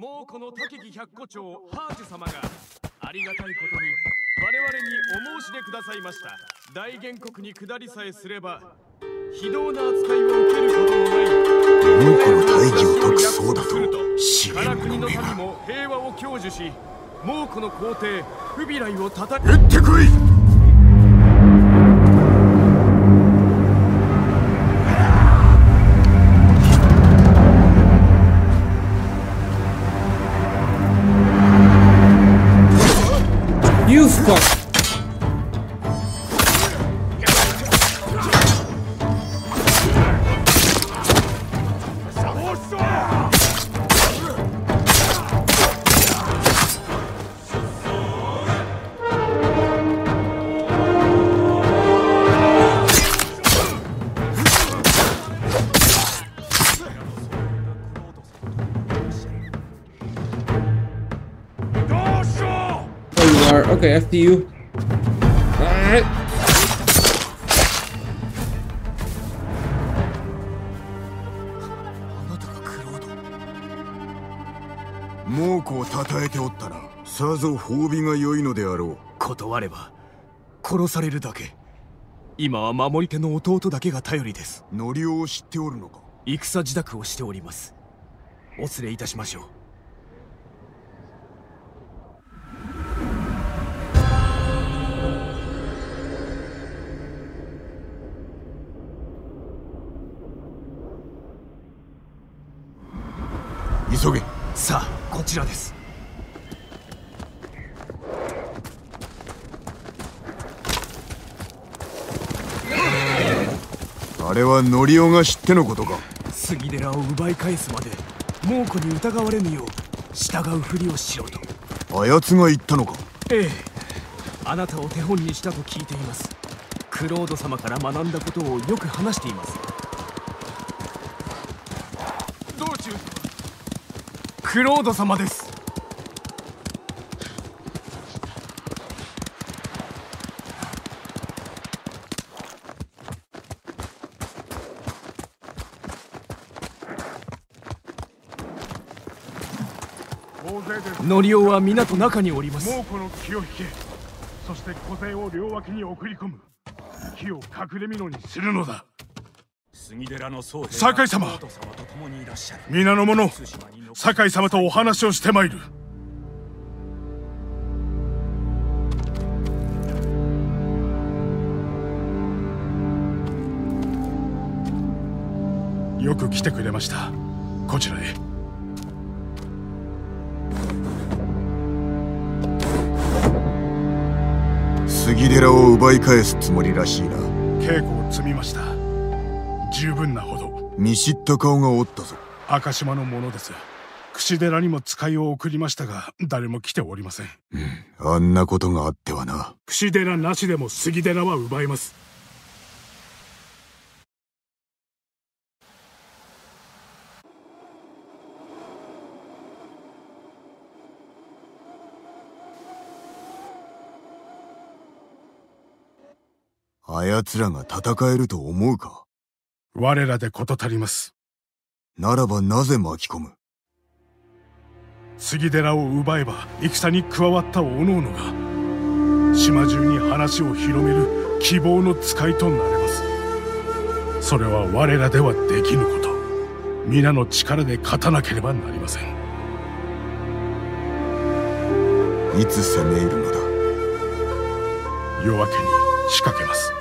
もうこの高木百古長ハージ様がありがたいことに我々にお申し出くださいました。大原告に下りさえすれば非道な扱いを受けることもない。もうこの大義を解くそうだと知れ者めが我が国の民も平和を享受し、もうこの皇帝フビライを叩く。行ってこい。Okay, after you. Moko tataete ottana. Sazo hobi ga yoi no de arou. Kotowareba korosarelu dake. Ima wa mamorite no otouto dake ga tayori desu. Norio o shitte oru no ka? Ikusa jidaku o shite orimasu. O tsurei itashimashou. 急げ。さあ、こちらです。あれはノリオが知ってのことか。杉寺を奪い返すまで猛虎に疑われぬよう従うふりをしろとあやつが言ったのか。ええ、あなたを手本にしたと聞いています。クロード様から学んだことをよく話しています。道中クロード様です。ノリオは港中におります。もうこの気を引け。そして小勢を両脇に送り込む。気を隠れ蓑にするのだ。酒井様、皆の者、酒井様とお話をしてまいる。よく来てくれました。こちらへ。杉寺を奪い返すつもりらしいな。稽古を積みました。十分なほど。見知った顔がおったぞ。赤島の者です。櫛寺にも使いを送りましたが、誰も来ておりません。うん、あんなことがあってはな。櫛寺なしでも杉寺は奪います。あやつらが戦えると思うか。我らでこと足ります。ならばなぜ巻き込む。杉寺を奪えば戦に加わったおのおのが島中に話を広める希望の使いとなれます。それは我らではできぬこと。皆の力で勝たなければなりません。いつ攻め入るのだ。夜明けに仕掛けます。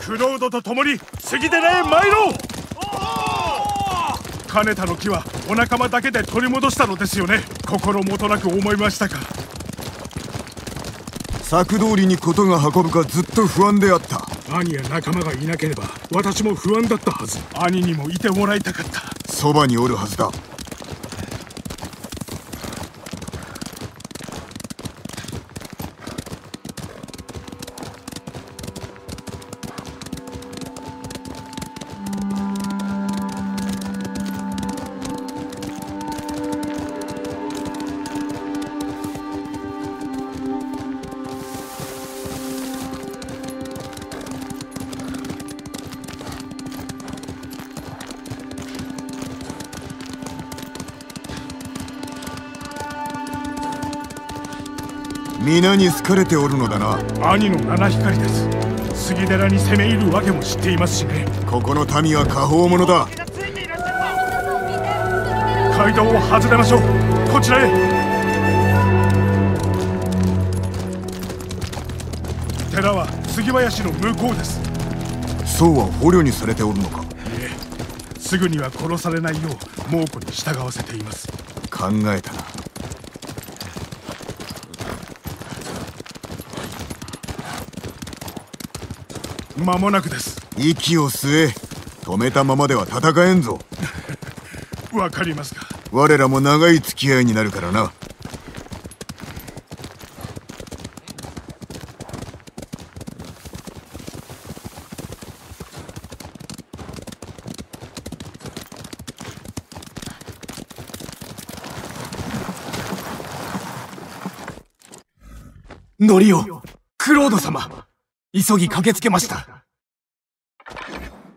クロードと共に杉寺へ参ろう。金田の木はお仲間だけで取り戻したのですよね。心もとなく思いましたか。策通りに事が運ぶかずっと不安であった。兄や仲間がいなければ私も不安だったはず。兄にもいてもらいたかった。そばにおるはずだ。皆に好かれておるのだな。兄の七光です。杉寺に攻め入るわけも知っていますしね。ここの民は下方者だ。街道を外れましょう。こちらへ。寺は杉林の向こうです。そうは捕虜にされておるのか。ええ、すぐには殺されないよう猛虎に従わせています。考えたな。間もなくです。息を吸え。止めたままでは戦えんぞ。わかりますか。我らも長い付き合いになるからな。ノリオ、クロード様、急ぎ駆けつけました。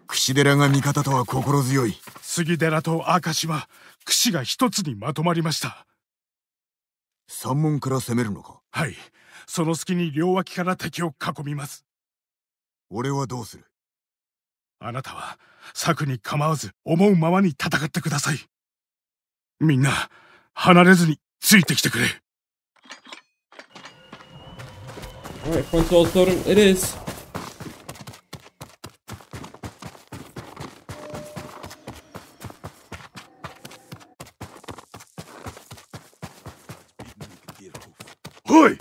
櫛寺が味方とは心強い。杉寺と明石は、櫛が一つにまとまりました。山門から攻めるのか。はい、その隙に両脇から敵を囲みます。俺はどうする。あなたは、策に構わず、思うままに戦ってください。みんな、離れずについてきてくれ。Alright, points well stolen, it is. Hoi!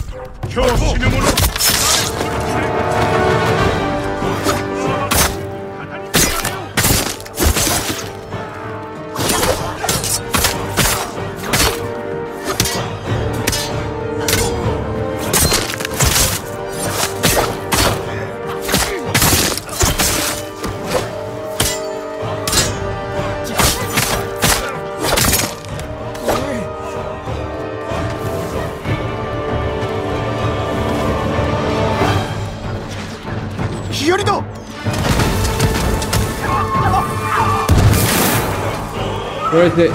Worth it.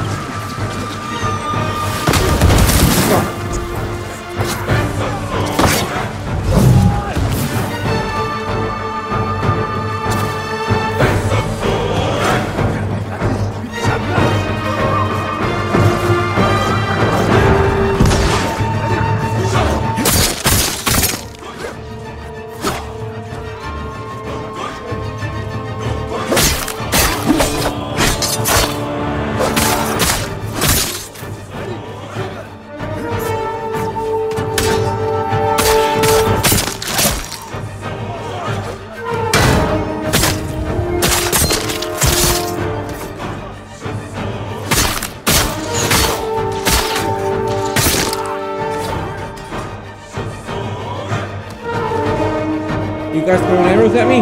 You guys throwing arrows at me?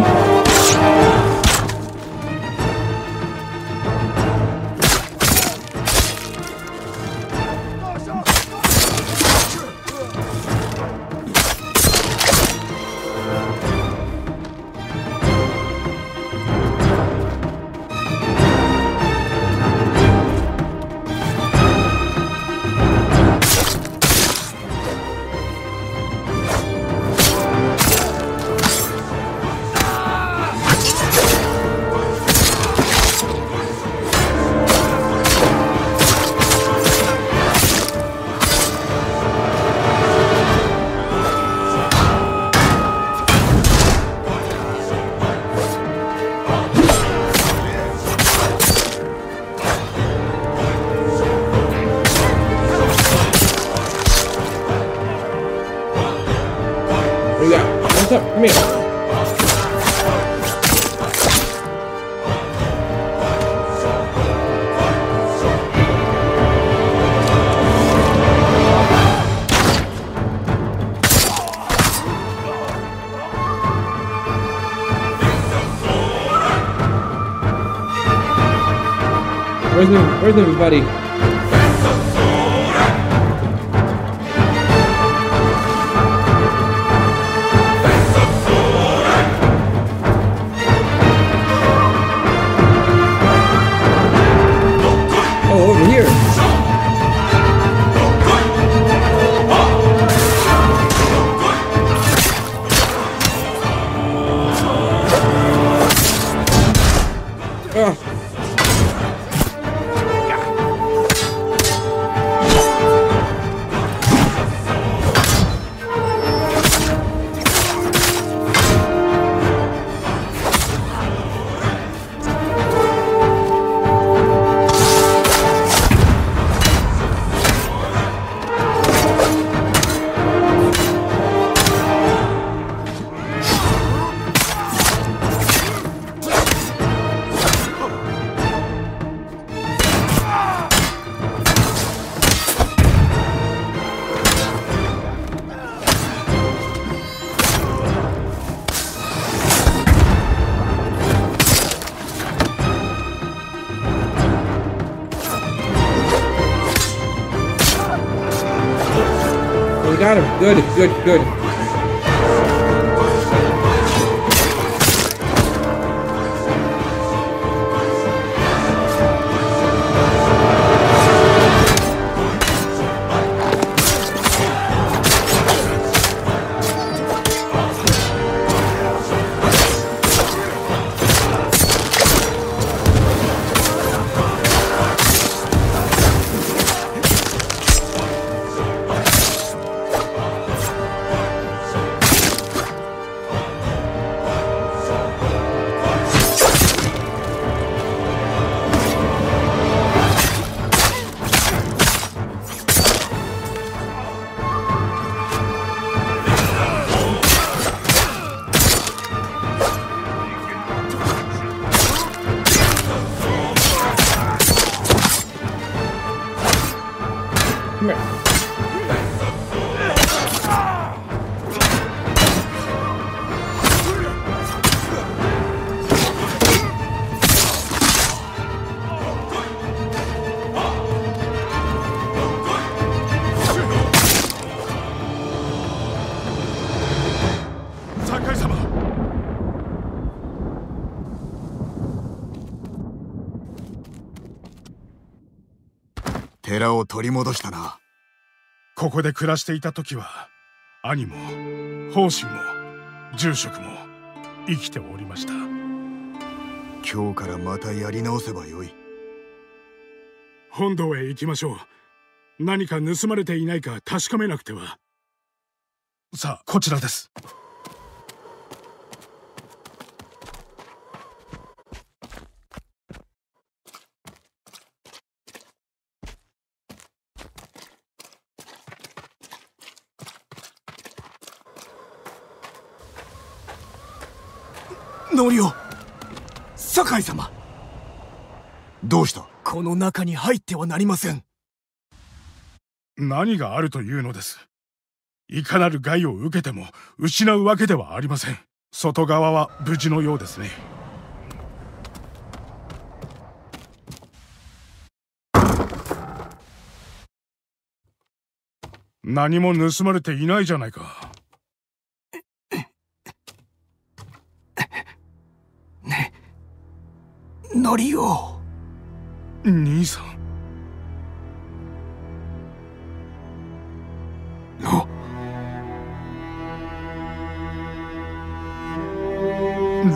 Where's everybody? Oh, over here. got him. Good, good, good.寺を取り戻したな。ここで暮らしていた時は兄も法神も住職も生きておりました。今日からまたやり直せばよい。本堂へ行きましょう。何か盗まれていないか確かめなくては。さあ、こちらです。ノリオ、堺様、どうした？この中に入ってはなりません。何があるというのです。いかなる害を受けても失うわけではありません。外側は無事のようですね。何も盗まれていないじゃないか。ノリオ、兄さん。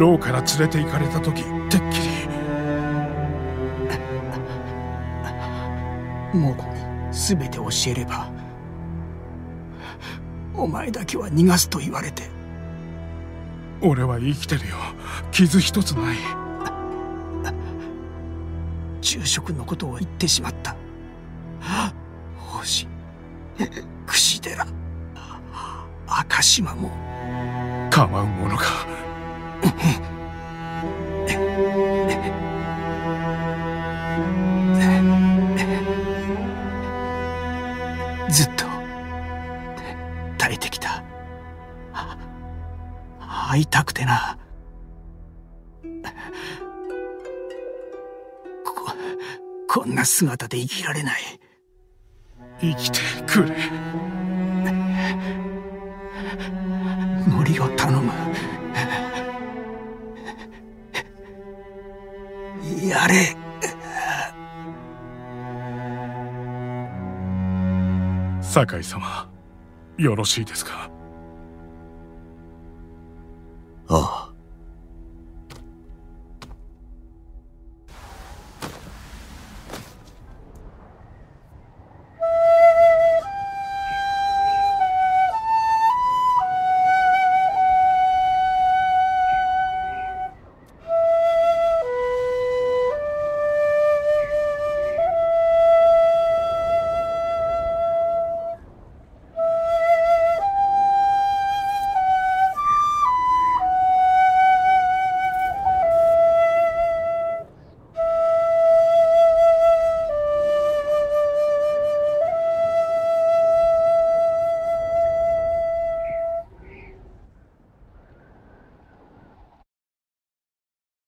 牢から連れて行かれた時、てっきりもう全て教えればお前だけは逃がすと言われて。俺は生きてるよ。傷一つない。住職のことを言ってしまった。法師、櫛寺、赤島も構うものか。ずっと耐えてきた。会いたくてな。こんな姿で生きられない。生きてくれ。ノリを頼む。やれ。堺様、よろしいですか？ああ。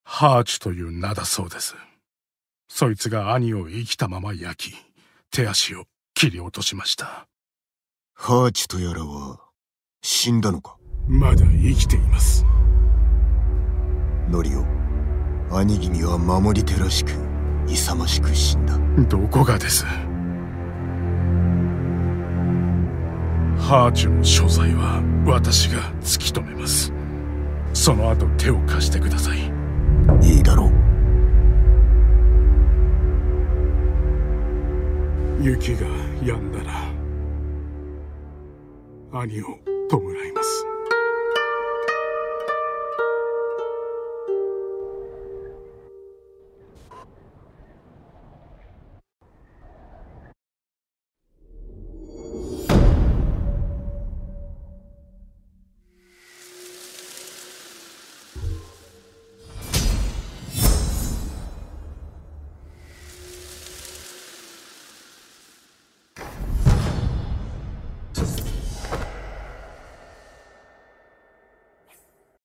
ハーチという名だそうです。そいつが兄を生きたまま焼き、手足を切り落としました。ハーチとやらは死んだのか？まだ生きています。ノリオ、兄君は守り手らしく勇ましく死んだ。どこがです。ハーチの所在は私が突き止めます。その後手を貸してください。いいだろう。雪が止んだら兄を弔います。